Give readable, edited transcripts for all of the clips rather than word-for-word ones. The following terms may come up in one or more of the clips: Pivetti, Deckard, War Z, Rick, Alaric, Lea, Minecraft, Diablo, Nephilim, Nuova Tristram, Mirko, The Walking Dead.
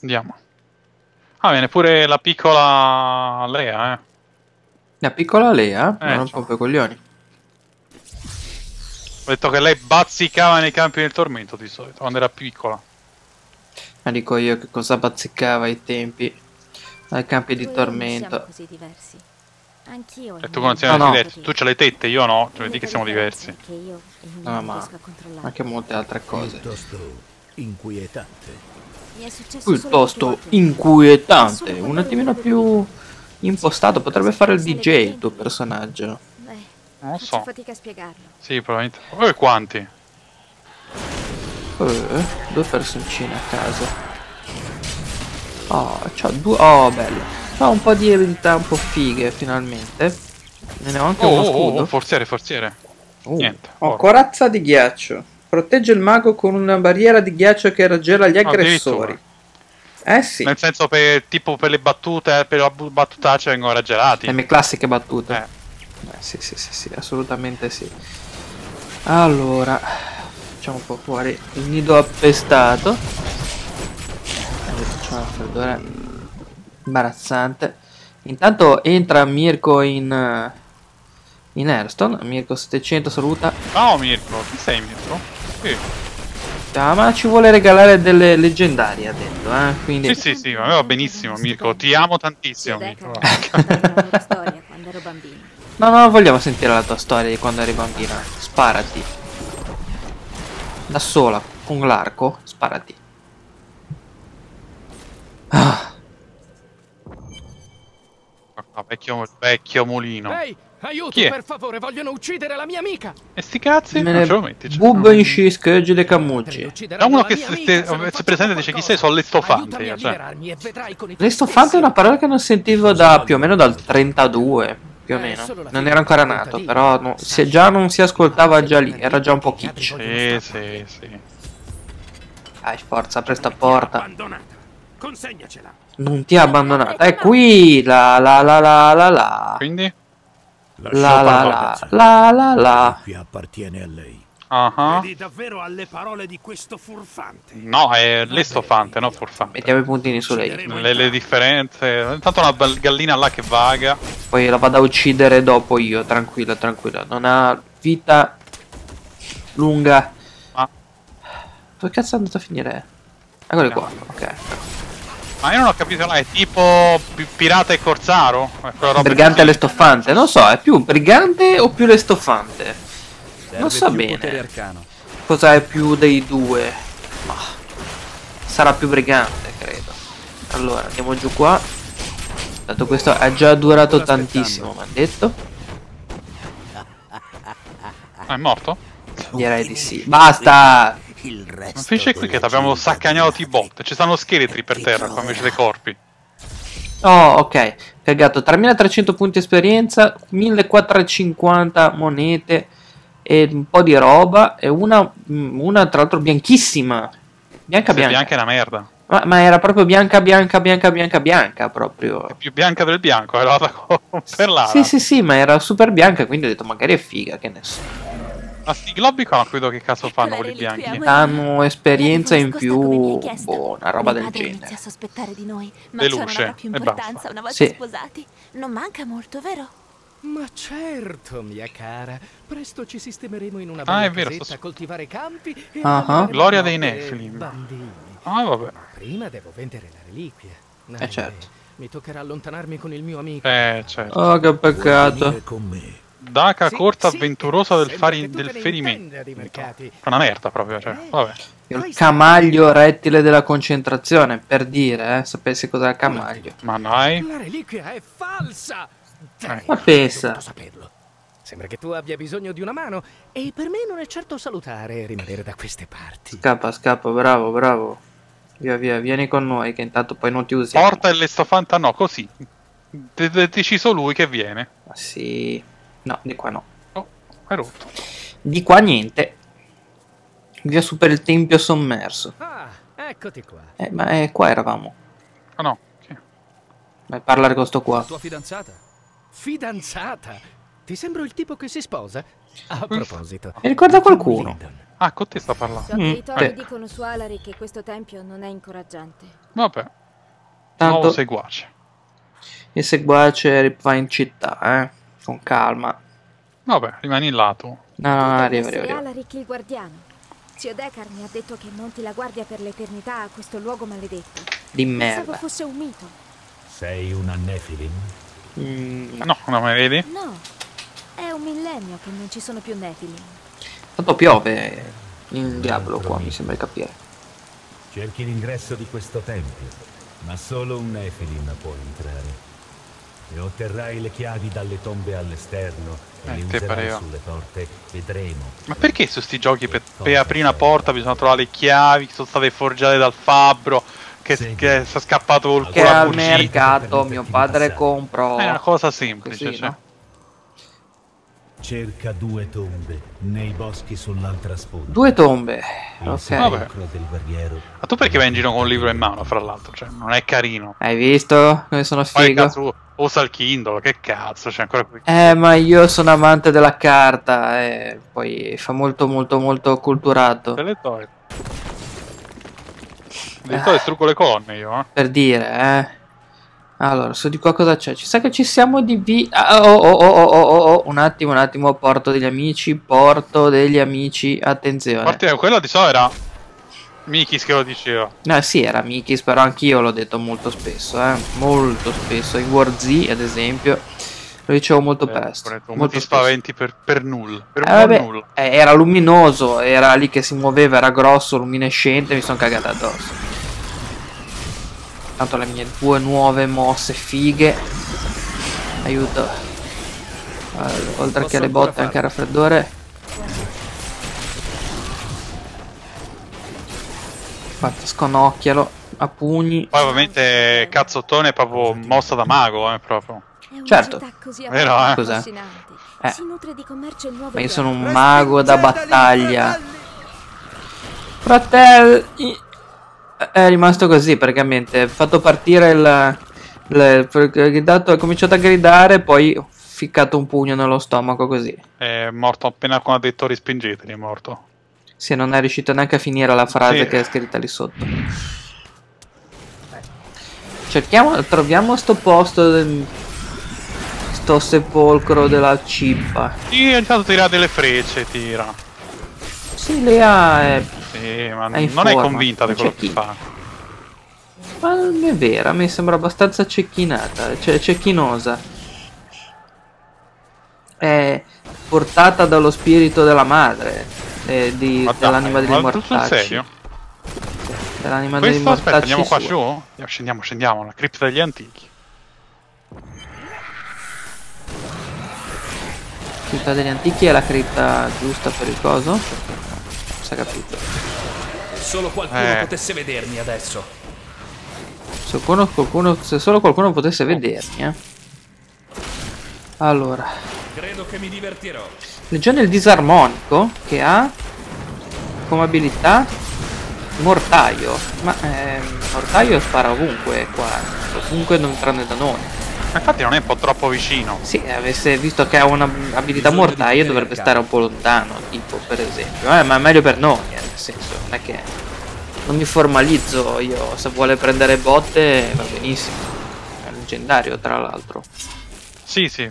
Andiamo. Ah, viene pure la piccola Lea, eh. La piccola Lea? Non un po' per coglioni. Ho detto che lei bazzicava nei campi del tormento di solito, quando era piccola. Ma dico io che cosa bazzicava ai tempi, ai campi di tormento. Così diversi. Anch'io. E tu non siamo diversi, tu c'hai le tette, io no, cioè vedi che siamo diversi. No, ma anche molte altre cose. Inquietante. Piuttosto inquietante, un attimino più impostato, potrebbe fare il DJ il tuo personaggio. Beh, non lo so. Fatica a spiegarlo. Sì, probabilmente. E quanti? Due personcine a caso. Oh, c'ha due. Oh, bello. C'ha un po' di abilità un po' fighe, finalmente. Ne ho anche uno scudo. Forziere, forziere. Niente. Ho corazza di ghiaccio. Protegge il mago con una barriera di ghiaccio che raggela gli aggressori. Eh sì. Nel senso, per, tipo per le battute, per la battutaccia vengono raggelati. Le mie classiche battute. Sì, assolutamente sì. Allora, facciamo un po' fuori il nido appestato. Facciamo una freddore imbarazzante. Intanto entra Mirko in Hearthstone. Mirko 700 saluta. Ciao Mirko, chi sei Mirko? Sì. Ah, ma ci vuole regalare delle leggendarie, ha detto, eh? Quindi... Sì, ma va benissimo Mirko, ti amo tantissimo Mirko. No, vogliamo sentire la tua storia di quando eri bambina. Sparati. Da sola, con l'arco, sparati. Ah. Vecchio mulino. Ehi, aiuto per favore, vogliono uccidere la mia amica. E sti cazzi? Me ne bubbo in scisca e le camuggi. Da uno che si presenta e dice chi sei, sono l'estofante. L'estofante è una parola che non sentivo da più o meno dal 32, più o meno. Non ero ancora nato, però no, se già non si ascoltava già lì, era già un po' kitsch. Sì. Dai, forza, apri sta porta. Non ti ha abbandonata. È qui la. Quindi? La. Qui appartiene a lei. Credi davvero alle parole di questo furfante? No, è l'estofante, no furfante. Mettiamo i puntini su lei. Le differenze. Intanto una gallina là che vaga. Poi la vado a uccidere dopo io, tranquilla. Non ha vita lunga. Ma dove cazzo è andato a finire? Eccole qua, ok. Ma io non ho capito, là, è tipo pirata e corsaro? Brigante e l'estofante? Non so, è più brigante o più l'estofante? Non so bene cosa è più dei due. Ma sarà più brigante, credo. Allora, andiamo giù qua. Tanto questo è già durato tantissimo, mi hanno detto. È morto? Direi di sì. Basta! Non finisce qui che abbiamo saccagnato i bot. Ci stanno scheletri per terra qua invece dei corpi. Oh, ok. Cagato. 3300 punti esperienza, 1450 monete e un po' di roba. E una tra l'altro bianchissima. Bianca. Bianca è una merda. Ma era proprio bianca proprio. È più bianca del bianco, era per l'ara. Sì, ma era super bianca, quindi ho detto magari è figa, che ne so. Ma sti globi qua non credo che cazzo fanno quelli bianchi. Hanno esperienza in più, una roba del genere. Deluce e basta. Sì. Non manca molto, vero? Ma certo, mia cara. Presto ci sistemeremo in una bella casetta a coltivare campi e gloria dei Nephilim. Vabbè. Prima devo vendere la reliquia. Certo. Mi toccherà allontanarmi con il mio amico. Certo. Oh, che peccato. Daca corta avventurosa del ferimento. Una merda proprio, cioè. Vabbè. Il camaglio rettile della concentrazione, per dire, sapessi cos'è il camaglio. Ma noi. La reliquia è falsa. Ma pensa. Sembra che tu abbia bisogno di una mano e per me non è certo salutare rimanere da queste parti. Scappa, bravo. Via, vieni con noi che intanto poi non ti usiamo. Porta e l'estofanta no, così. Deciso lui che viene. Ma sì. No, di qua no. Oh, è rotto. Di qua niente. Via su per il tempio sommerso. Ah, eccoti qua. Ma qua eravamo. Ah no. Vai a parlare con sto qua. La tua fidanzata? Fidanzata? Ti sembro il tipo che si sposa? A proposito. Mi ricorda qualcuno. Ah, con te sta parlando. So che i tori dicono su Alaric che questo tempio non è incoraggiante. Vabbè. Tanto nuovo seguace. Il seguace va in città, con calma. Vabbè, rimani in lato. No, no, arriva. Alaric il guardiano. Zio Deckard mi ha detto che monti la guardia per l'eternità a questo luogo maledetto. Di merda. Pensavo fosse un mito. Sei una Nephilim? No, non me vedi? No, è un millennio che non ci sono più Nephilim. Tanto piove in Diablo qua, mi sembra di capire. Cerchi l'ingresso di questo tempio, ma solo un Nephilim può entrare. E otterrai le chiavi dalle tombe all'esterno e le userai sulle porte. Vedremo. Ma perché su sti giochi per aprire una porta bisogna trovare le chiavi che sono state forgiate dal fabbro che si è scappato col culo al mercato mio padre comprò. È una cosa semplice, così, cioè. No? Cerca due tombe nei boschi sull'altra sponda. Due tombe. Ok. Ma tu perché vai in giro con un libro in mano, fra l'altro? Cioè, non è carino. Hai visto come sono figo? Usa il Kindle, che cazzo, c'è ancora qui. Ma io sono amante della carta, poi fa molto culturato. Te le togli. Le togli, strucco le colonne io, Per dire, Allora, su di qua cosa c'è? Ci sa che ci siamo di via... Oh, un attimo, porto degli amici, attenzione. Martino, quello di so era Mikis che lo diceva. No, sì, era Mikis, però anch'io l'ho detto molto spesso, Molto spesso. In War Z, ad esempio, lo dicevo molto presto. Molto ti spaventi per nulla. Era luminoso, era lì che si muoveva, era grosso, luminescente, mi sono cagato addosso. Tanto le mie due nuove mosse fighe. Aiuto. Allora, oltre che alle botte, anche al raffreddore. Fatto, sconocchialo a pugni. Poi ovviamente cazzottone è proprio mossa da mago, proprio. Certo. Vero, Cos'è? Ma io sono un mago da battaglia. Fratelli. È rimasto così praticamente. Ho fatto partire ho cominciato a gridare, poi ho ficcato un pugno nello stomaco così. È morto appena quando ha detto rispingeteli, è morto. Sì, non è riuscito neanche a finire la frase che è scritta lì sotto. Troviamo sto posto, sto sepolcro della cippa. Sì, ogni tanto tira delle frecce, tira. Sì, Lea è... Sì, ma è non è convinta di quello che fa. Ma non è vera, mi sembra abbastanza cecchinata, cioè cecchinosa. È portata dallo spirito della madre. Dell'anima degli mortacci. Dell'anima degli mortacci. Aspetta, andiamo qua giù? Scendiamo, la cripta degli antichi. Cripta degli antichi è la cripta giusta per il coso? Non si è capito. Solo qualcuno potesse vedermi adesso. Se solo qualcuno potesse vedermi, Allora. Credo che mi divertirò. Legione il disarmonico che ha come abilità mortaio. Ma mortaio spara ovunque qua. Ovunque non tranne da noi. Ma infatti non è un po' troppo vicino. Sì, avesse visto che ha un'abilità mortaio dovrebbe stare un po' lontano, tipo per esempio. Ma è meglio per noi, nel senso, non è che non mi formalizzo io, se vuole prendere botte va benissimo. È leggendario tra l'altro. Sì, sì.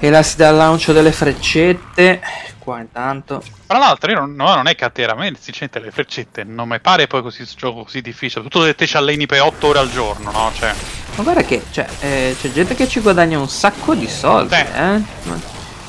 E la si dà al lancio delle freccette. Qua intanto. Tra l'altro io non è cattivo, a me sinceramente le freccette non mi pare poi così gioco così difficile. Tutto se te ci alleni per 8 ore al giorno, no? Cioè. Ma guarda che c'è gente che ci guadagna un sacco di soldi,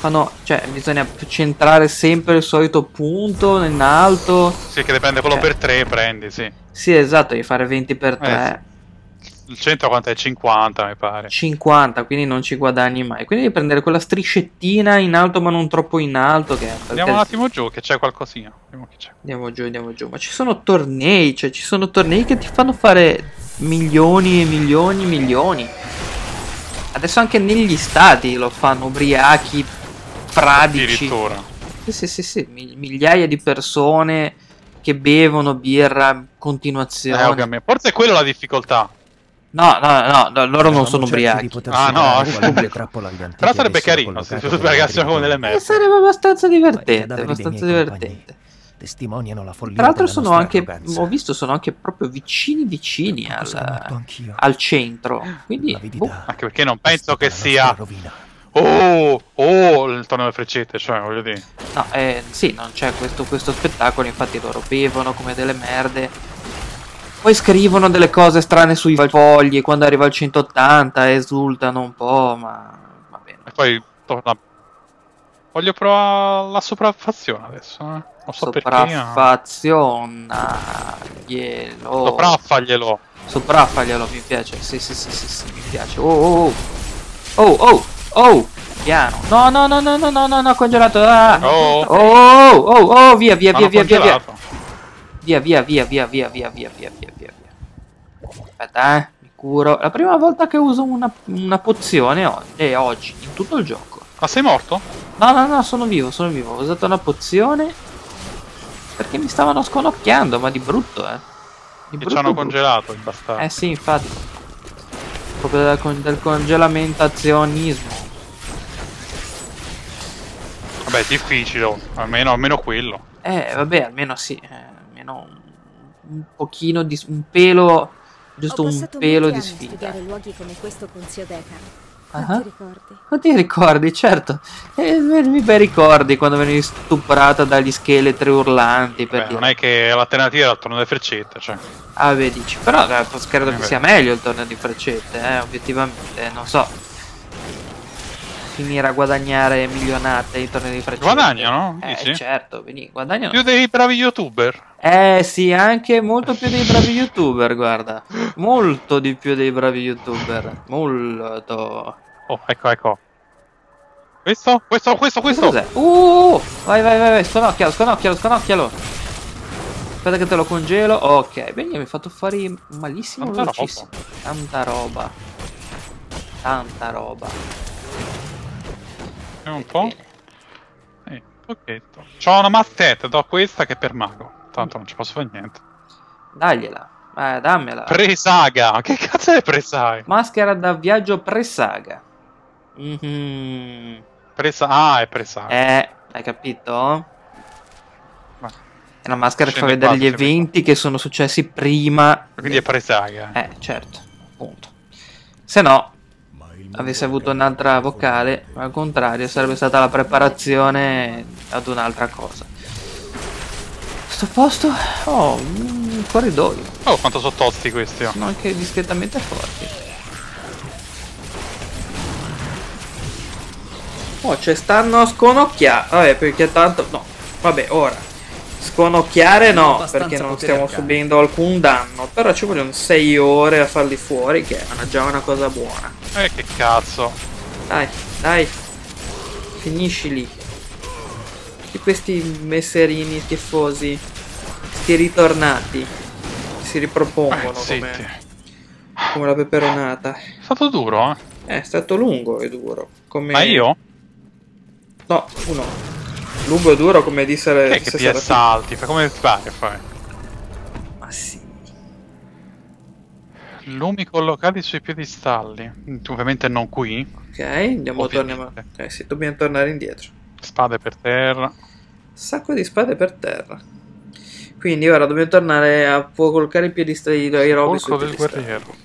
Ma no, cioè bisogna centrare sempre il solito punto in alto. Sì, che dipende quello per 3 prendi, sì. Sì, esatto, devi fare 20 per 3. Sì. Il centro quanto è? 50 mi pare. 50, quindi non ci guadagni mai. Quindi devi prendere quella striscettina in alto ma non troppo in alto. Andiamo un attimo giù che c'è qualcosina. Andiamo giù. Ma ci sono tornei, cioè ci sono tornei che ti fanno fare milioni e milioni e milioni. Adesso anche negli stati lo fanno ubriachi, fradici. Addirittura. Sì, migliaia di persone che bevono birra in continuazione. Forse è quella la difficoltà. No, loro non sono ubriachi. Ah no, però sarebbe carino se si sbrigassero con delle merde. Sarebbe abbastanza divertente, Testimoniano la follia. Tra l'altro sono anche, ho visto, sono anche proprio vicini al centro. Quindi, anche perché non penso che sia il torneo delle freccette, cioè voglio dire. No, sì, non c'è questo spettacolo, infatti loro bevono come delle merde. Poi scrivono delle cose strane sui fogli, quando arriva al 180 esultano un po', ma va bene. E poi torna... Voglio provare la sopraffazione adesso, eh? Non so perché. Sopraffazione. Sopraffaglielo. Sopraffaglielo, mi piace. Sì, mi piace. Oh. Piano. No, congelato. Oh, via. Via. Aspetta, mi curo. La prima volta che uso una pozione è oggi, in tutto il gioco. Ma sei morto? No, sono vivo. Ho usato una pozione perché mi stavano sconocchiando, ma di brutto, eh. Che ci hanno congelato, il bastardo. Eh sì, infatti. Proprio del congelamentazionismo. Vabbè, difficile, almeno quello. Vabbè, almeno sì. No, un pochino di un pelo, giusto un pelo di sfida. Luoghi come questo con zio Deckard. Quanti ricordi, certo. I bei ricordi quando venivi stuprata dagli scheletri urlanti. Beh, non è che l'alternativa è il torneo di freccette, cioè. Ah, beh, dici. Però credo che sia meglio il torneo di freccette, obiettivamente, non so. Finire a guadagnare milionate i tornei di freccette. Guadagnano? Dici? Certo, guadagnano. Più dei bravi youtuber. Sì, anche molto più dei bravi youtuber, guarda. Molto di più dei bravi youtuber. Molto. Oh, ecco. Questo. Cos'è? Vai. Sconocchialo. Aspetta che te lo congelo. Ok, bene, mi hai fatto fare malissimo. Tanta roba. Un po'. Pocchetto. C'ho una mazzetta, do questa che è per mago. Tanto non ci posso fare niente. Dagliela. Dammela. Presaga. Che cazzo è presaga? Maschera da viaggio presaga. È presaga. Hai capito? Ma è una maschera che fa vedere gli eventi che sono successi prima. Quindi è presaga. Certo. Punto. Se no... avesse avuto un'altra vocale, ma al contrario sarebbe stata la preparazione ad un'altra cosa. Sto posto? Oh, un corridoio. Oh, quanto sono tosti questi, oh. Sono anche discretamente forti. Oh, ci stanno sconocchiando. Vabbè, perché tanto... no, vabbè, ora sconocchiare no, perché non stiamo subendo alcun danno. Però ci vogliono 6 ore a farli fuori, che è già una cosa buona. Che cazzo. Dai. Finiscili. Tutti questi messerini schifosi. Sti ritornati. Si ripropongono come la peperonata. È stato duro, eh? È stato lungo e duro. Come... ma io? No, uno. Lungo e duro come disse le... che ti assalti, come fai a fare? Ma sì. Lumi collocati sui piedistalli. Ovviamente non qui. Ok, torniamo. Ok, sì, dobbiamo tornare indietro. Spade per terra. Sacco di spade per terra. Quindi ora dobbiamo tornare a collocare i piedistalli dai robi sui piedistalli. Del guerriero.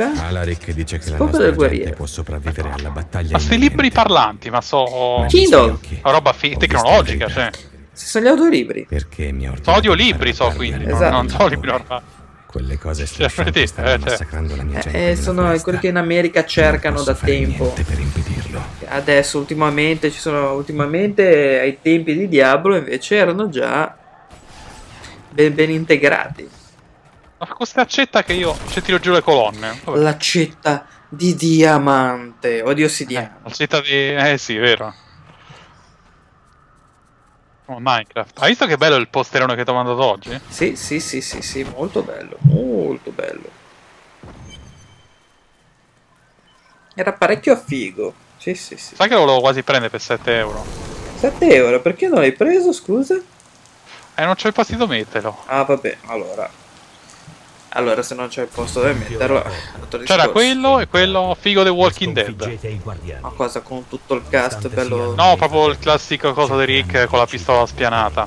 Alaric dice che la nostra gente può sopravvivere alla battaglia. Ma sti libri parlanti, ma so... Kindle! Roba tecnologica, cioè. Se sono gli audiolibri. Perché mi ordino? Audiolibri so, quindi. Esatto. Non so libri normali. Quelle cose striscianti stanno massacrando la mia gente. Sono quelli che in America cercano da tempo. Per impedirlo. Adesso, ultimamente, ci sono... ultimamente, ai tempi di Diablo, invece, erano già... ben integrati. Ma questa accetta che io ci tiro giù le colonne. Vabbè. L'accetta di diamante o di ossidiana. L'accetta di... sì, è vero. Oh, Minecraft. Hai visto che bello il posterone che ti ho mandato oggi? Sì, molto bello. Molto bello. Era parecchio figo. Sì. Sai che lo volevo quasi prendere per 7 euro. 7 euro? Perché non l'hai preso, scusa? Non c'ho il partito metterlo. Ah, vabbè, allora... Allora, se non c'è il posto dove metterlo, c'era quello e quello figo The Walking Dead. Ma cosa, con tutto il cast bello? No, proprio il classico cosa di Rick con la pistola spianata.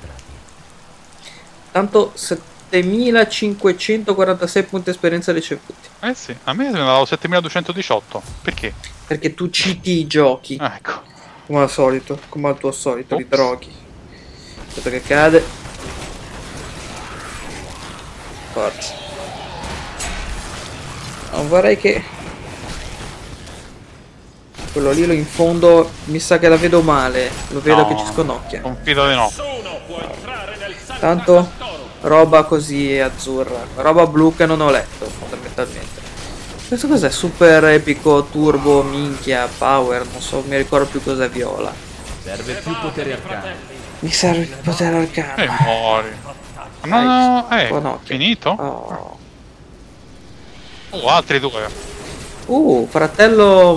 Tanto 7546 punti esperienza ricevuti. Eh sì, a me sembrava 7218. Perché? Perché tu citi i giochi. Ah, ecco. Come al solito, come al tuo solito, li droghi. Aspetta che cade. Forza. Non vorrei che... Quello lì lo in fondo mi sa che la vedo male. Lo vedo che ci sconocchia. Confido di no. Tanto roba così azzurra. Roba blu che non ho letto fondamentalmente. Questo cos'è? Super epico, turbo, minchia, power. Non so, mi ricordo più cos'è viola. Serve più potere arcano. Mi serve più potere arcano. E muori. No, no, finito? Oh. Altri due. Fratello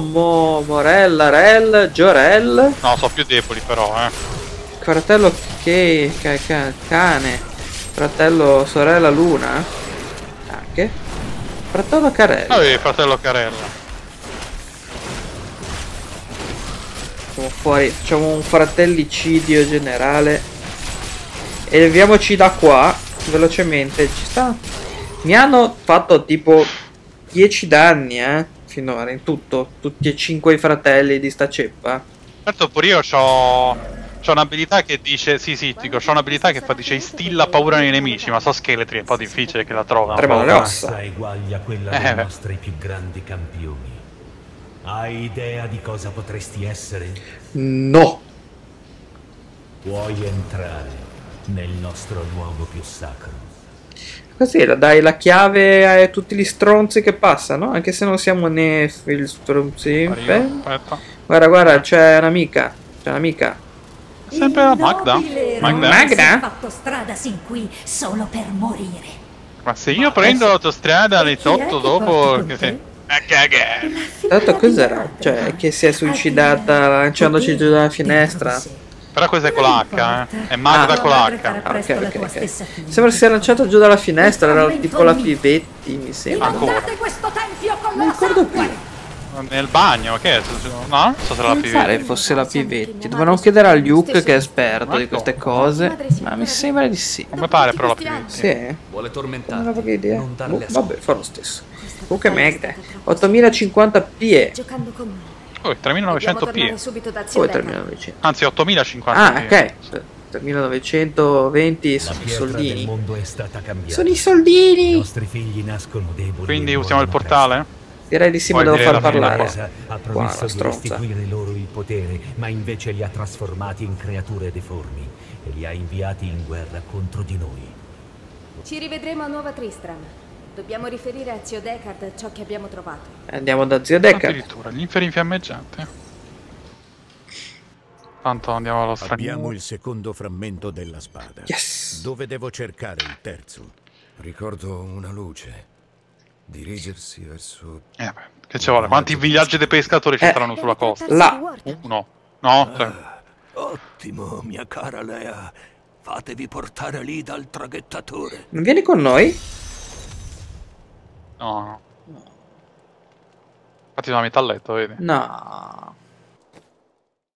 Morella, Rel, Giorel. No, sono più deboli però, Fratello cane. Fratello Sorella Luna. Anche. Fratello Carella. Fratello Carella. Siamo fuori, facciamo un fratellicidio generale. Eleviamoci da qua. Velocemente. Ci sta. Mi hanno fatto tipo 10 danni, finora, in tutto. Tutti e 5 i fratelli di sta ceppa. Certo, pure io c'ho un'abilità che dice... Sì, sì, dico, c'ho un'abilità che fa, dice, instilla paura nei nemici, ma so scheletri, è un po' difficile che la trovano. Tremano le ossa. Eguaglia quella dei nostri più grandi campioni. Hai idea di cosa potresti essere? No! Puoi entrare nel nostro luogo più sacro. Così dai la chiave a tutti gli stronzi che passano, anche se non siamo né stronzi. Guarda, guarda, c'è un'amica. C'è un'amica. Sempre la Magda. Magda? Ho fatto strada sin qui solo per morire. Ma se io prendo l'autostrada alle 8 dopo che sei... Tanto cos'era? Cioè, che si è suicidata lanciandoci giù dalla finestra. Però questa è con la H, è Magda con la H. Ok. Sembra si sia lanciato giù dalla finestra, era tipo la Pivetti, mi sembra. Ancora. Non ricordo più. Nel bagno, che è? No? Non so se era la Pivetti. Pare fosse la Pivetti. Dovevano chiedere a Luke, che è esperto di queste cose. Ma mi sembra di sì. Come pare però la Pivetti. Sì. Vuole tormentare. Non avevo idea. Vabbè, fa lo stesso. Comunque Magda. 8050 PE. Giocando con me. 3900 PE. Poi 3900. Anzi 8050. Ah, ok. 3920 sono i soldini. Sono i soldini. I nostri figli nascono deboli. Quindi usiamo il portale? Direi di sì, ma devo far parlare. Ha promesso di restituire loro il potere, ma invece li ha trasformati in creature deformi e li ha inviati in guerra contro di noi. Ci rivedremo a Nuova Tristram. Dobbiamo riferire a zio Deckard ciò che abbiamo trovato. Andiamo da zio Deckard. Addirittura l'inferi fiammeggiante. Tanto andiamo allo straniero. Abbiamo il secondo frammento della spada. Yes. Dove devo cercare il terzo? Ricordo una luce. Dirigersi verso... che ci vuole? Quanti villaggi dei pescatori ci saranno sulla costa? Là! No. No? Ottimo, mia cara Lea. Fatevi portare lì dal traghettatore. Non vieni con noi? No. Infatti sono a metà letto, vedi? No.